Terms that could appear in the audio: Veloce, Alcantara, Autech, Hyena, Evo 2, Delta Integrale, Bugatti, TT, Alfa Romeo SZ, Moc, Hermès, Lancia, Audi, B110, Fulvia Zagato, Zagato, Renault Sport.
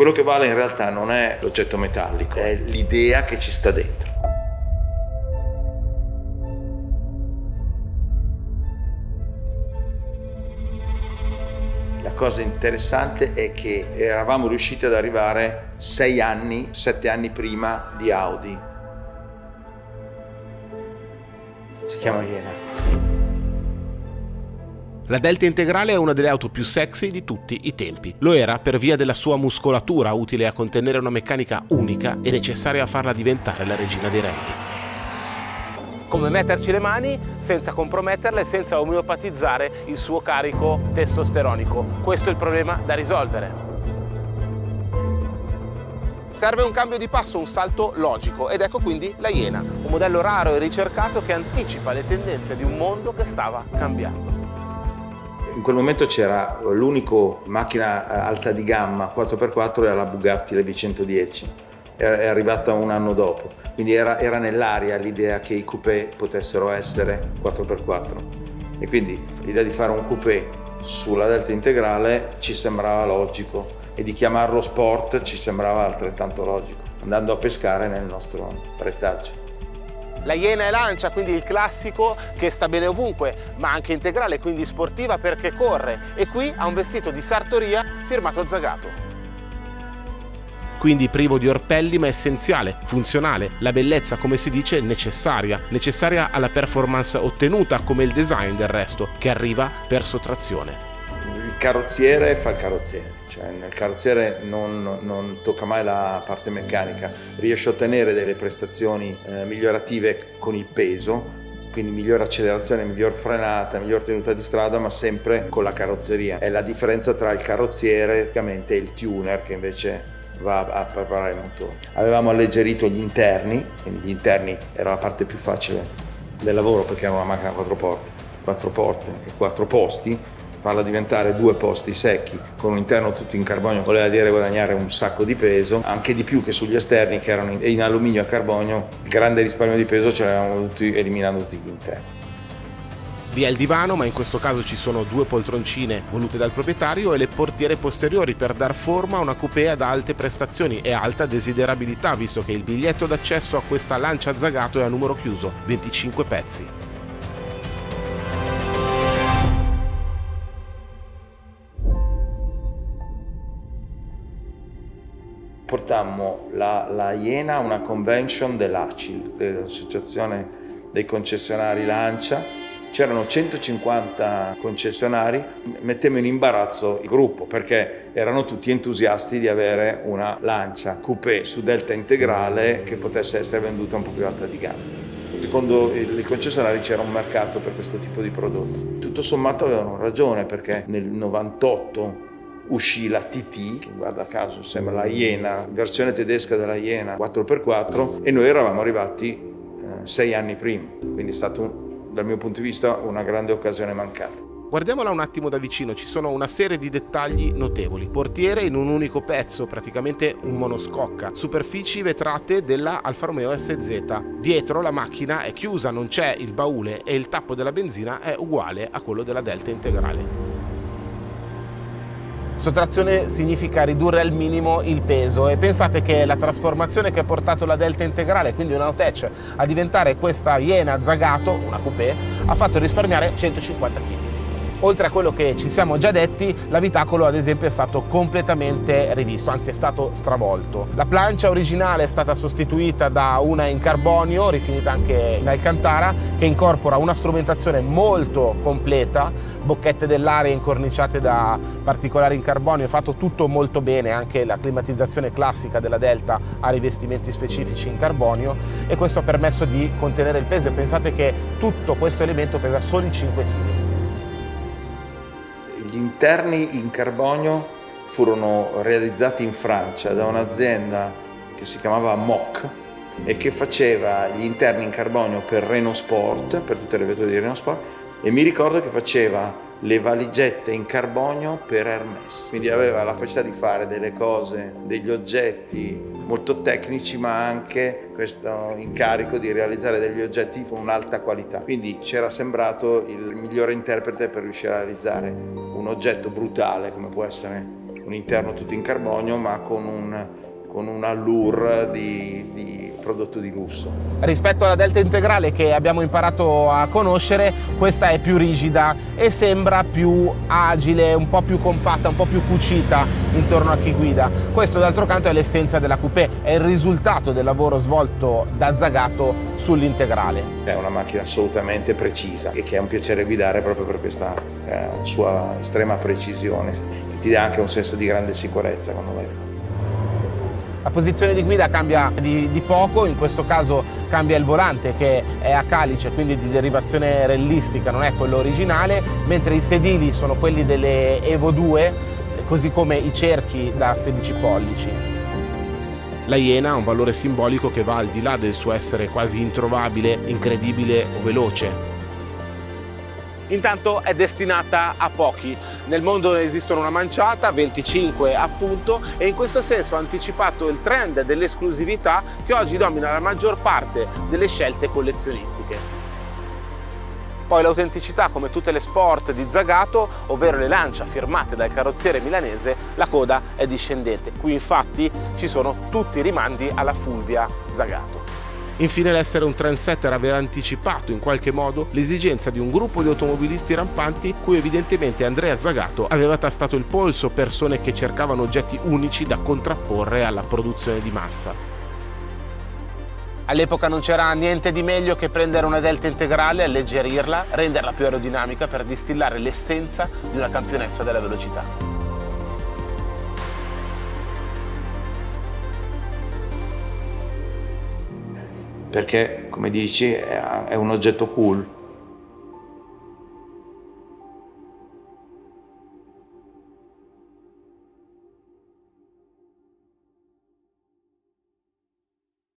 Quello che vale in realtà non è l'oggetto metallico, è l'idea che ci sta dentro. La cosa interessante è che eravamo riusciti ad arrivare 7 anni prima di Audi. Si chiama Hyena. La Delta Integrale è una delle auto più sexy di tutti i tempi. Lo era per via della sua muscolatura, utile a contenere una meccanica unica e necessaria a farla diventare la regina dei rally. Come metterci le mani senza comprometterle, senza omeopatizzare il suo carico testosteronico. Questo è il problema da risolvere. Serve un cambio di passo, un salto logico, ed ecco quindi la Hyena, un modello raro e ricercato che anticipa le tendenze di un mondo che stava cambiando. In quel momento c'era l'unico macchina alta di gamma 4x4, era la Bugatti, la B110, è arrivata un anno dopo, quindi era nell'aria l'idea che i coupé potessero essere 4x4 e quindi l'idea di fare un coupé sulla Delta Integrale ci sembrava logico e di chiamarlo Sport ci sembrava altrettanto logico, andando a pescare nel nostro retaggio. La Hyena è Lancia, quindi il classico che sta bene ovunque, ma anche integrale, quindi sportiva perché corre, e qui ha un vestito di sartoria firmato Zagato. Quindi privo di orpelli ma essenziale, funzionale, la bellezza come si dice necessaria, necessaria alla performance ottenuta come il design del resto, che arriva per sottrazione. Il carrozziere fa il carrozziere, cioè nel carrozziere non tocca mai la parte meccanica, riesce a ottenere delle prestazioni migliorative con il peso, quindi miglior accelerazione, miglior frenata, miglior tenuta di strada, ma sempre con la carrozzeria. È la differenza tra il carrozziere e il tuner, che invece va a preparare il motore. Avevamo alleggerito gli interni, quindi gli interni era la parte più facile del lavoro perché era una macchina a 4 porte e 4 posti. Farla diventare 2 posti secchi con un interno tutto in carbonio voleva dire guadagnare un sacco di peso, anche di più che sugli esterni che erano in alluminio e carbonio. Il grande risparmio di peso ce l'avevamo tutti eliminando tutti gli interni. Vi è il divano, ma in questo caso ci sono 2 poltroncine volute dal proprietario e le portiere posteriori per dar forma a una coupé ad alte prestazioni e alta desiderabilità, visto che il biglietto d'accesso a questa Lancia Zagato è a numero chiuso, 25 pezzi. Portammo la Hyena a una convention dell'ACIL, dell'Associazione dei Concessionari Lancia. C'erano 150 concessionari, mettemmo in imbarazzo il gruppo perché erano tutti entusiasti di avere una Lancia coupé su Delta Integrale che potesse essere venduta un po' più alta di gamma. Secondo i concessionari c'era un mercato per questo tipo di prodotto. Tutto sommato avevano ragione perché nel 1998 uscì la TT, che guarda caso sembra la Hyena, versione tedesca della Hyena 4x4, e noi eravamo arrivati 6 anni prima, quindi è stata dal mio punto di vista una grande occasione mancata. Guardiamola un attimo da vicino, ci sono una serie di dettagli notevoli. Portiere in un unico pezzo, praticamente un monoscocca, superfici vetrate della Alfa Romeo SZ. Dietro la macchina è chiusa, non c'è il baule e il tappo della benzina è uguale a quello della Delta Integrale. Sottrazione significa ridurre al minimo il peso e pensate che la trasformazione che ha portato la Delta Integrale, quindi un Autech, a diventare questa Hyena Zagato, una coupé, ha fatto risparmiare 150 kg. Oltre a quello che ci siamo già detti, l'abitacolo ad esempio è stato completamente rivisto, anzi è stato stravolto. La plancia originale è stata sostituita da una in carbonio, rifinita anche in Alcantara, che incorpora una strumentazione molto completa, bocchette dell'aria incorniciate da particolari in carbonio, fatto tutto molto bene, anche la climatizzazione classica della Delta ha rivestimenti specifici in carbonio e questo ha permesso di contenere il peso. Pensate che tutto questo elemento pesa soli 5 kg. Gli interni in carbonio furono realizzati in Francia da un'azienda che si chiamava Moc e che faceva gli interni in carbonio per Renault Sport, per tutte le vetture di Renault Sport, e mi ricordo che faceva le valigette in carbonio per Hermès, quindi aveva la capacità di fare delle cose, degli oggetti molto tecnici, ma anche questo incarico di realizzare degli oggetti con un'alta qualità, quindi c'era sembrato il migliore interprete per riuscire a realizzare un oggetto brutale come può essere un interno tutto in carbonio, ma con un allure di prodotto di lusso. Rispetto alla Delta Integrale che abbiamo imparato a conoscere, questa è più rigida e sembra più agile, un po' più compatta, un po' più cucita intorno a chi guida. Questo d'altro canto è l'essenza della coupé, è il risultato del lavoro svolto da Zagato sull'Integrale. È una macchina assolutamente precisa e che è un piacere guidare proprio per questa sua estrema precisione, che ti dà anche un senso di grande sicurezza quando vai. La posizione di guida cambia di poco, in questo caso cambia il volante che è a calice, quindi di derivazione rellistica, non è quello originale, mentre i sedili sono quelli delle Evo 2, così come i cerchi da 16 pollici. La Hyena ha un valore simbolico che va al di là del suo essere quasi introvabile, incredibile o veloce. Intanto è destinata a pochi. Nel mondo esistono una manciata, 25 appunto, e in questo senso ha anticipato il trend dell'esclusività che oggi domina la maggior parte delle scelte collezionistiche. Poi l'autenticità, come tutte le sport di Zagato, ovvero le Lancia firmate dal carrozziere milanese, la coda è discendente. Qui infatti ci sono tutti i rimandi alla Fulvia Zagato. Infine, l'essere un trendsetter, aver anticipato in qualche modo l'esigenza di un gruppo di automobilisti rampanti cui evidentemente Andrea Zagato aveva tastato il polso, persone che cercavano oggetti unici da contrapporre alla produzione di massa. All'epoca non c'era niente di meglio che prendere una Delta Integrale, alleggerirla, renderla più aerodinamica per distillare l'essenza di una campionessa della velocità. Perché, come dici, è un oggetto cool.